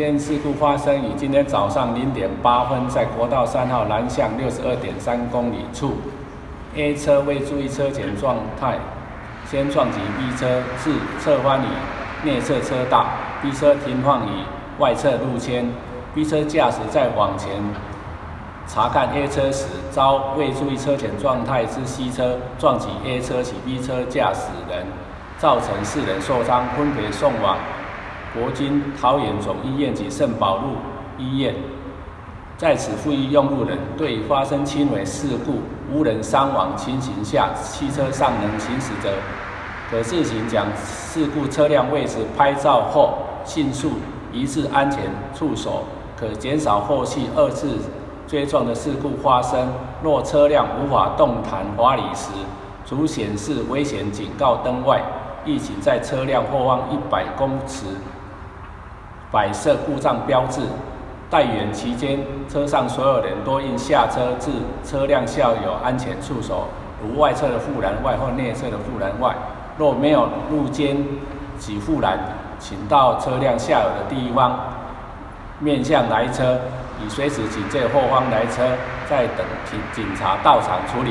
间事故发生于今天早上0点8分，在国道3号南向62.3公里处 ，A 车未注意车前状态，先撞击 B 车，致侧翻于内侧车道 ；B 车停放于外侧路肩 ；B 车驾驶在往前查看 A 车时，遭未注意车前状态之 C 车撞击 A 车及 B 车驾驶人，造成4人受伤，分别送往 国军桃园总医院及圣保路医院，在此呼吁用路人，对发生轻微事故无人伤亡情形下，汽车尚能行驶者，可自行将事故车辆位置拍照后，迅速移至安全处所，可减少后续二次追撞的事故发生。若车辆无法动弹滑离时，除显示危险警告灯外，亦请在车辆后方100公尺。 摆设故障标志，待远期间，车上所有人多应下车至车辆校友安全处所，如外侧的护栏外或内侧的护栏外。若没有路肩及护栏，请到车辆下游的地方面向来车，以随时警戒后方来车，再等警察到场处理。